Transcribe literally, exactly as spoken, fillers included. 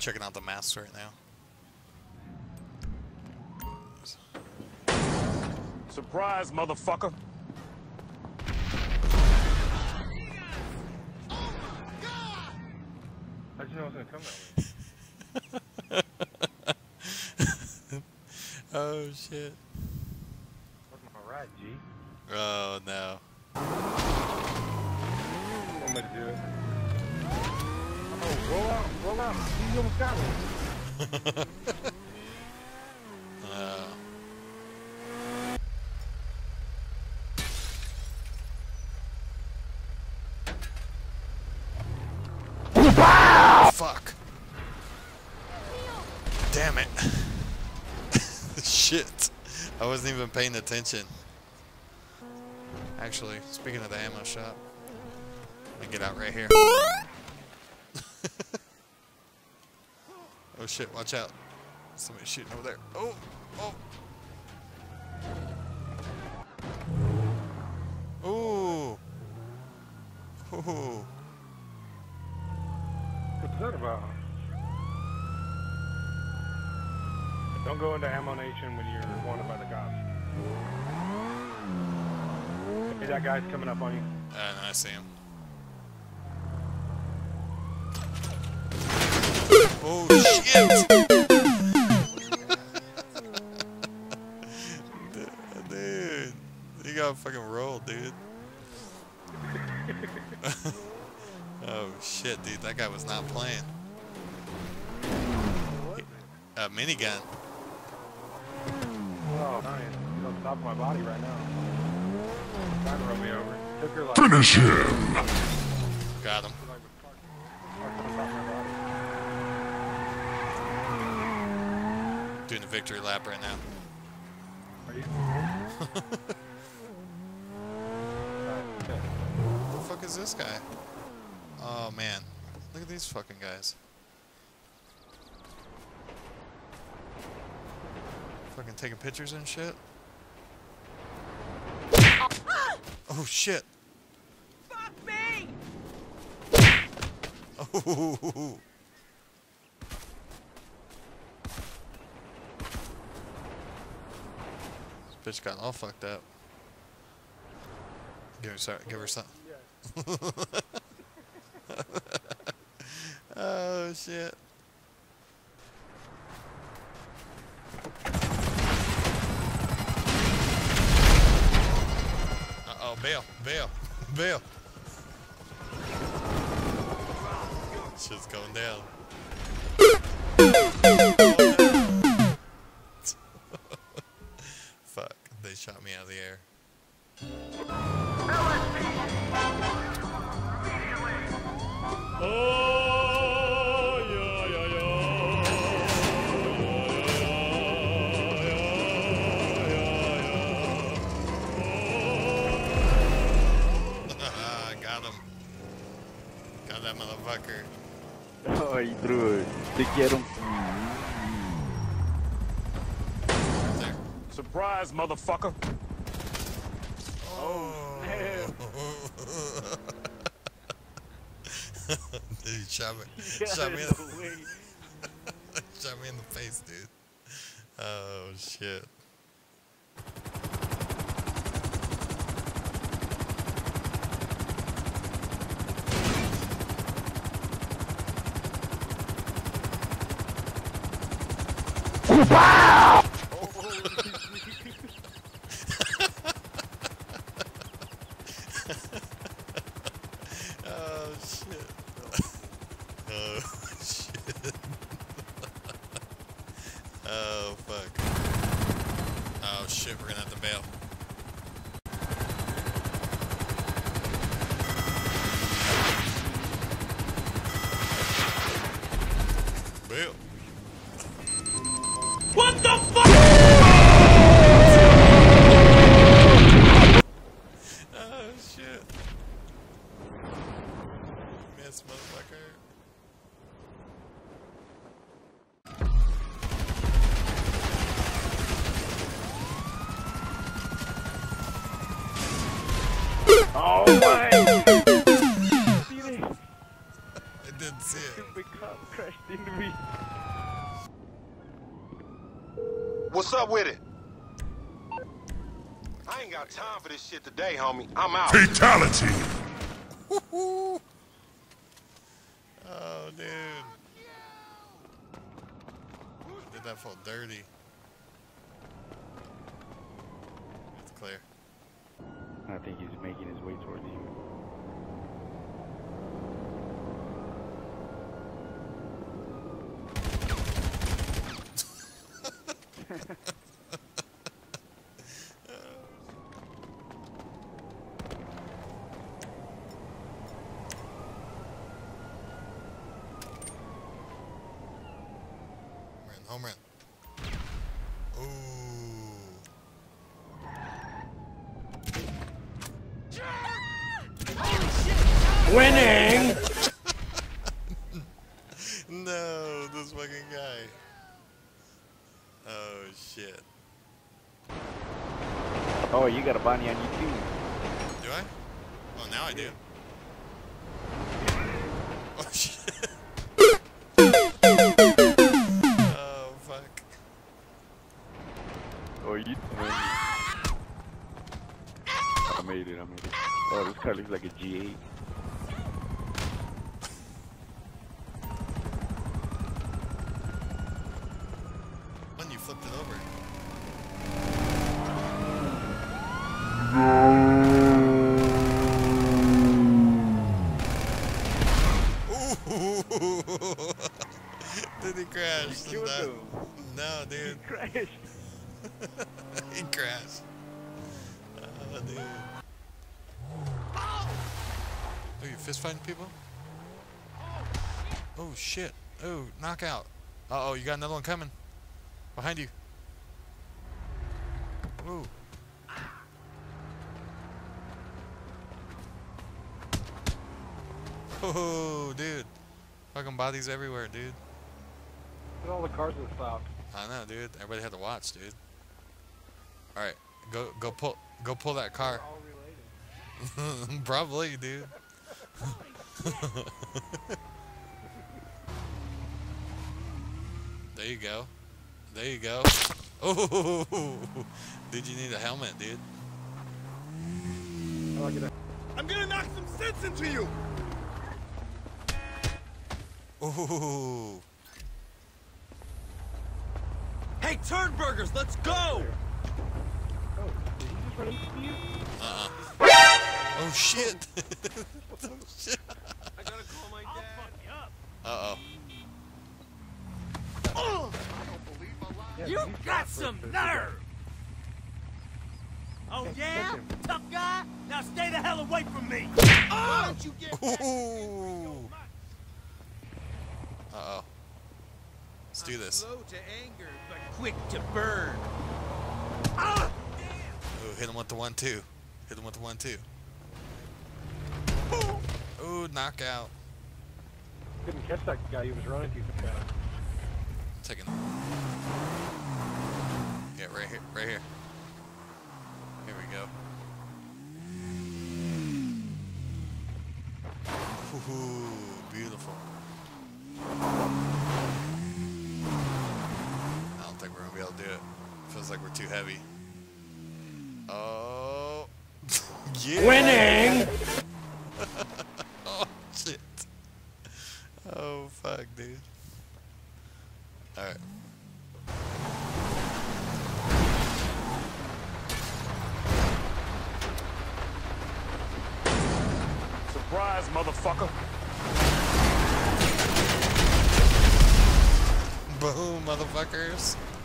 checking out the masks right now. Surprise, motherfucker! Oh my God! I didn't know I was gonna come that way. Oh shit! Wasn't my ride, G. Oh no. I'm gonna do it. Oh, roll out, roll out. You almost got one. Oh. Fuck. Damn it. Shit. I wasn't even paying attention. Actually, speaking of the ammo shop, I get out right here. Oh shit, watch out. Somebody's shooting over there. Oh! Oh! Ooh! Ooh! What's that about? Don't go into ammo nation when you're wanted by the cops. Hey, that guy's coming up on you. Uh, no, I see him. Oh shit! Dude, you got fucking rolled, dude. Oh shit, dude, that guy was not playing. What? A minigun. Oh man, he's on top of my body right now. He's trying to run me over. Took her like finish him. Got him. Doing a victory lap right now. Are you? Who the fuck is this guy? Oh man, look at these fucking guys. Fucking taking pictures and shit. Oh shit. Fuck me. Oh. Bitch got all fucked up. Give her, sorry, give her something. Oh shit. Uh oh, bail, bail, bail. Shit's going down. They shot me out of the air. Got him. Got that motherfucker. Ay, Drew, te quiero. Surprise, motherfucker! Oh, man! Dude, shot me, shot me in the, shot me in the face, dude. Oh shit! Oh shit. Oh shit. Oh fuck. Oh shit, we're gonna have to bail. Bail. What the fuck? Oh shit. Miss, motherfucker. Oh my! I didn't see it. How crashed into me. What's up with it? I ain't got time for this shit today, homie. I'm out. Fatality! Oh, dude. Did that feel dirty? It's clear. I think he's making his way towards you. Home run. Ooh. Winning! No, this fucking guy. Oh, shit. Oh, you got a Bonnie on you too. Do I? Oh, now I do. Oh, shit. Oh, you I made it, I made it. Oh, this car looks like a G eight. When you flipped it over. Ooh. Did he crash? Did that... No, dude. He crashed. He crashed. Oh, dude. Are you fist fighting people? Oh, shit. Oh, knockout. Uh oh, you got another one coming. Behind you. Ooh. Oh, dude. Fucking bodies everywhere, dude. Look at all the cars that stopped. I know, dude. Everybody had to watch, dude. All right, go go pull go pull that car. We're all related. Probably, dude. There you go. There you go. Oh, did you need a helmet, dude? I'm gonna knock some sense into you. Oh. Hey, Turnburgers, let's go. Uh-uh. Oh shit! Oh shit! I gotta call my dad. Uh-oh. Oh! You got some nerve! Oh yeah? Tough guy? Now stay the hell away from me! Oh! Why don't you get back? Uh-oh. Let's do this. Slow to anger, but quick to burn. Ah! Hit him with the one two. Hit him with the one two. Ooh, knockout. Couldn't catch that guy. He was running too fast. Taking. Yeah, right here, right here. Here we go. Ooh, beautiful. I don't think we're gonna be able to do it. Feels like we're too heavy. Oh, yeah. Winning! Oh, shit. Oh, fuck, dude. Alright. Surprise, motherfucker. Boom, motherfuckers.